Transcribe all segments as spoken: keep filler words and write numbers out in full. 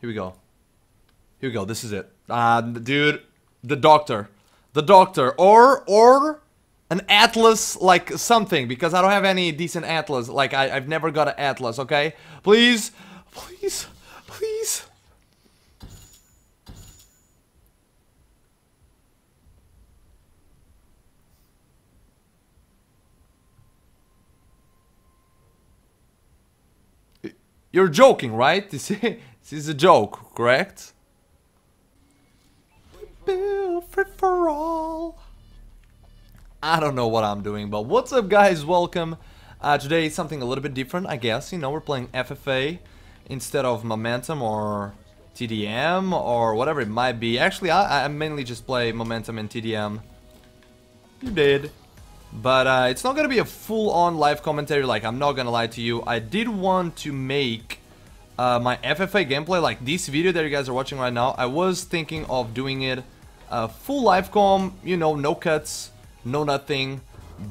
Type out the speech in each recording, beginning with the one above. Here we go. Here we go. This is it. Uh, dude, the doctor. The doctor. Or, or an atlas, like something. Because I don't have any decent atlas. Like, I, I've never got an atlas, okay? Please. Please. Please. You're joking, right? This is a joke, correct? Free for all. I don't know what I'm doing, but what's up, guys? Welcome. Uh, today is something a little bit different, I guess. You know, we're playing F F A instead of Momentum or T D M or whatever it might be. Actually, I, I mainly just play Momentum and T D M. You did. But uh, it's not gonna be a full-on live commentary, like, I'm not gonna lie to you. I did want to make uh, my F F A gameplay, like this video that you guys are watching right now. I was thinking of doing it uh, full live com, you know, no cuts, no nothing.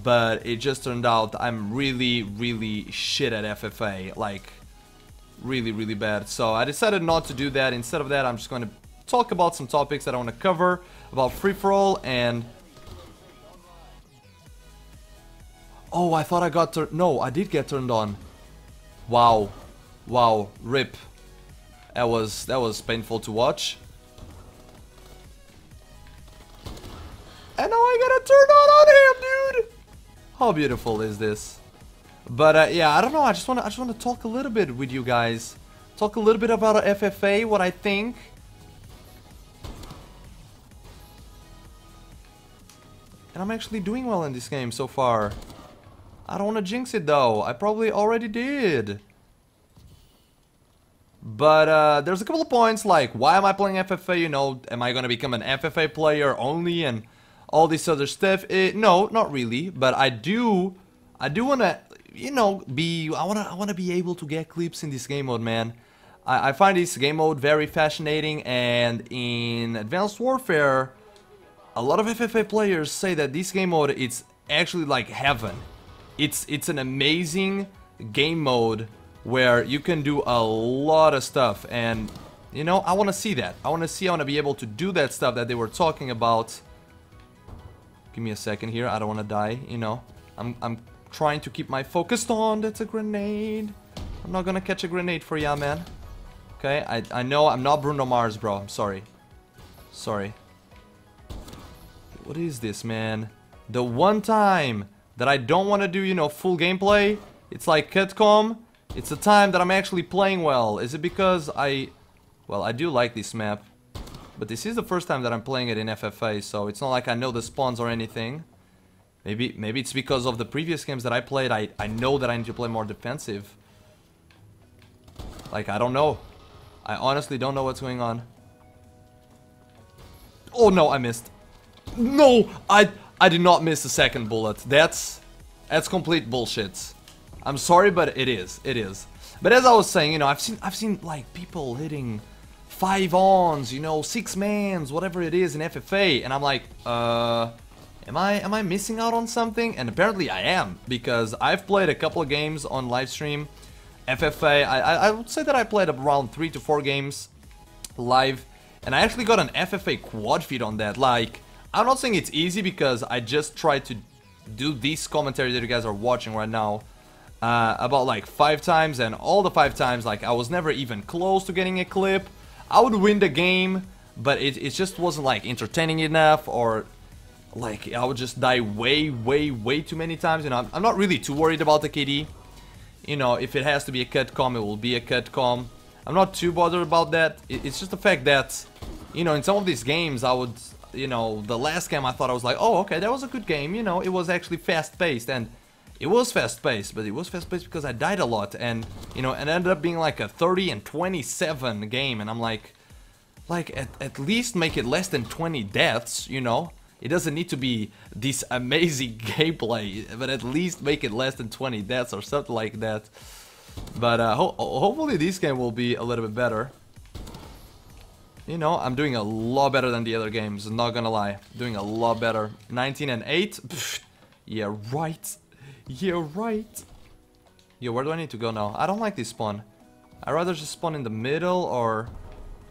But it just turned out I'm really, really shit at F F A, like, really, really bad. So I decided not to do that. Instead of that, I'm just gonna talk about some topics that I wanna cover, about free-for-all and... Oh, I thought I got turned... No, I did get turned on. Wow. Wow. Rip. That was... That was painful to watch. And now I gotta turn on on him, dude! How beautiful is this? But, uh, yeah, I don't know. I just wanna... I just wanna talk a little bit with you guys. Talk a little bit about F F A, what I think. And I'm actually doing well in this game so far. I don't want to jinx it, though. I probably already did. But uh, there's a couple of points, like, why am I playing F F A? You know, am I going to become an F F A player only and all this other stuff? It, no, not really. But I do, I do want to, you know, be, I want to I want to be able to get clips in this game mode, man. I, I find this game mode very fascinating. And in Advanced Warfare, a lot of F F A players say that this game mode, it's actually like heaven. It's it's an amazing game mode where you can do a lot of stuff, and you know, I want to see that. I want to see, I want to be able to do that stuff that they were talking about. Give me a second here. I don't want to die, you know. I'm I'm trying to keep my focus on. That's a grenade. I'm not going to catch a grenade for ya, man. Okay? I I know I'm not Bruno Mars, bro. I'm sorry. Sorry. What is this, man? The one time that I don't want to do, you know, full gameplay. It's like cutcom. It's the time that I'm actually playing well. Is it because I... Well, I do like this map. But this is the first time that I'm playing it in F F A. So it's not like I know the spawns or anything. Maybe maybe it's because of the previous games that I played. I, I know that I need to play more defensive. Like, I don't know. I honestly don't know what's going on. Oh, no, I missed. No, I... I did not miss the second bullet. That's that's complete bullshit. I'm sorry, but it is. It is. But as I was saying, you know, I've seen I've seen like people hitting five ons, you know, six mans, whatever it is in F F A, and I'm like, uh, am I am I missing out on something? And apparently I am, because I've played a couple of games on live stream F F A. I I, I would say that I played around three to four games live, and I actually got an F F A quad feed on that, like. I'm not saying it's easy because I just tried to do these commentaries that you guys are watching right now uh, about like five times, and all the five times, like, I was never even close to getting a clip. I would win the game, but it, it just wasn't like entertaining enough, or like I would just die way, way, way too many times. And I'm, I'm not really too worried about the K D. You know, if it has to be a cutcom, it will be a cutcom. I'm not too bothered about that. It, it's just the fact that, you know, in some of these games I would... You know, the last game I thought I was like, oh, okay, that was a good game, you know, it was actually fast-paced, and it was fast-paced, but it was fast-paced because I died a lot, and, you know, it ended up being like a thirty and twenty-seven game, and I'm like, like, at, at least make it less than twenty deaths, you know, it doesn't need to be this amazing gameplay, but at least make it less than twenty deaths or something like that, but uh, ho hopefully this game will be a little bit better. You know, I'm doing a lot better than the other games, not gonna lie. Doing a lot better. nineteen and eight? Pfft. Yeah, right. Yeah, right. Yo, where do I need to go now? I don't like this spawn. I'd rather just spawn in the middle, or...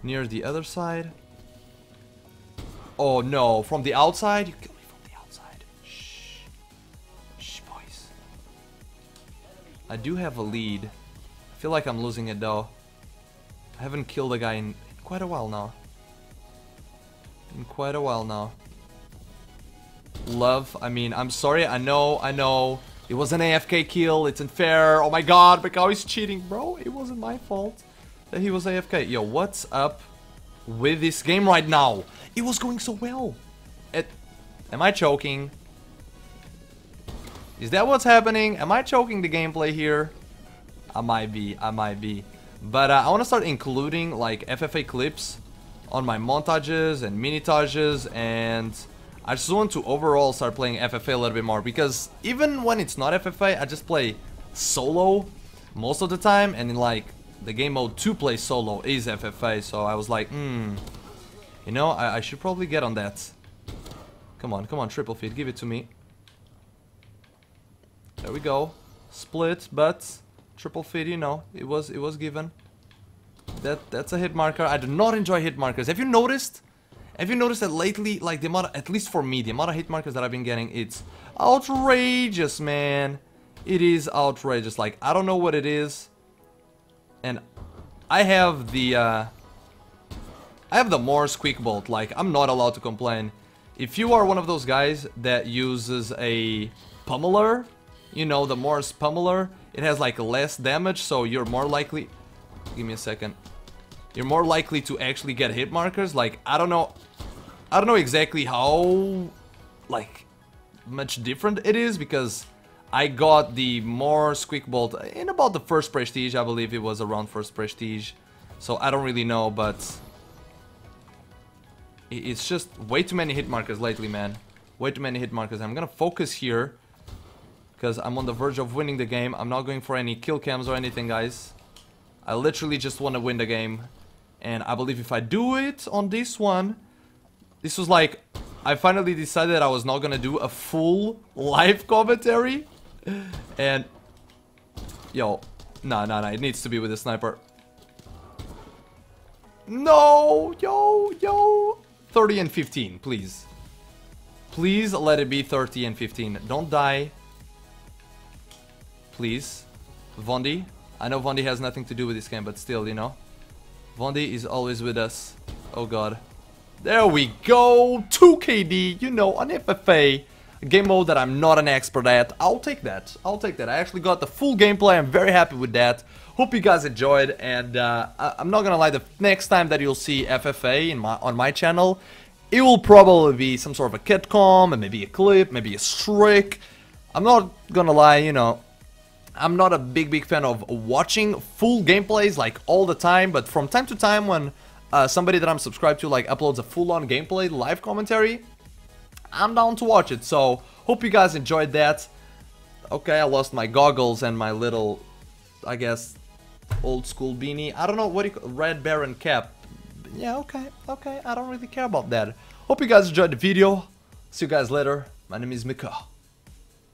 near the other side. Oh no, from the outside? You kill me from the outside. Shh. Shh, boys. I do have a lead. I feel like I'm losing it though. I haven't killed a guy in, in quite a while now. In quite a while now. Love, I mean, I'm sorry, I know, I know. It was an A F K kill, it's unfair. Oh my god, but now he's cheating, bro. It wasn't my fault that he was A F K. Yo, what's up with this game right now? It was going so well. It, am I choking? Is that what's happening? Am I choking the gameplay here? I might be, I might be. But uh, I want to start including like F F A clips on my montages and minitages, and I just want to overall start playing F F A a little bit more, because even when it's not F F A, I just play solo most of the time, and in like the game mode to play solo is F F A, so I was like, hmm, you know, I, I should probably get on that. Come on, come on, triple feed, give it to me. There we go. Split, but triple feed, you know, it was it was given. That that's a hit marker. I do not enjoy hit markers. Have you noticed? Have you noticed that lately, like the amount, of, at least for me, the amount of hit markers that I've been getting, it's outrageous, man. It is outrageous. Like, I don't know what it is. And I have the, uh, I have the Mors Quickbolt. Like, I'm not allowed to complain. If you are one of those guys that uses a pummeler, you know, the Morse pummeler, it has like less damage, so you're more likely, give me a second, you're more likely to actually get hit markers. Like, I don't know, I don't know exactly how, like, much different it is, because I got the Mors Quickbolt in about the first prestige, I believe it was around first prestige, so I don't really know, but it's just way too many hit markers lately, man, way too many hit markers. I'm gonna focus here, because I'm on the verge of winning the game. I'm not going for any kill cams or anything, guys. I literally just want to win the game. And I believe if I do it on this one, this was like, I finally decided that I was not going to do a full live commentary. And, yo, no, no, no, it needs to be with a sniper. No, yo, yo, thirty and fifteen, please. Please let it be thirty and fifteen. Don't die. Please. Vondi. I know Vondi has nothing to do with this game, but still, you know. Vondi is always with us. Oh god. There we go! two K D, you know, on F F A. A game mode that I'm not an expert at. I'll take that. I'll take that. I actually got the full gameplay. I'm very happy with that. Hope you guys enjoyed. And uh, I I'm not gonna lie, the next time that you'll see F F A in my on my channel, it will probably be some sort of a kitcom, and maybe a clip, maybe a streak. I'm not gonna lie, you know. I'm not a big, big fan of watching full gameplays, like, all the time, but from time to time when uh, somebody that I'm subscribed to, like, uploads a full-on gameplay, live commentary, I'm down to watch it, so hope you guys enjoyed that. Okay, I lost my goggles and my little, I guess, old-school beanie. I don't know, what do you call it? Red Baron cap. Yeah, okay, okay, I don't really care about that. Hope you guys enjoyed the video. See you guys later. My name is Mika.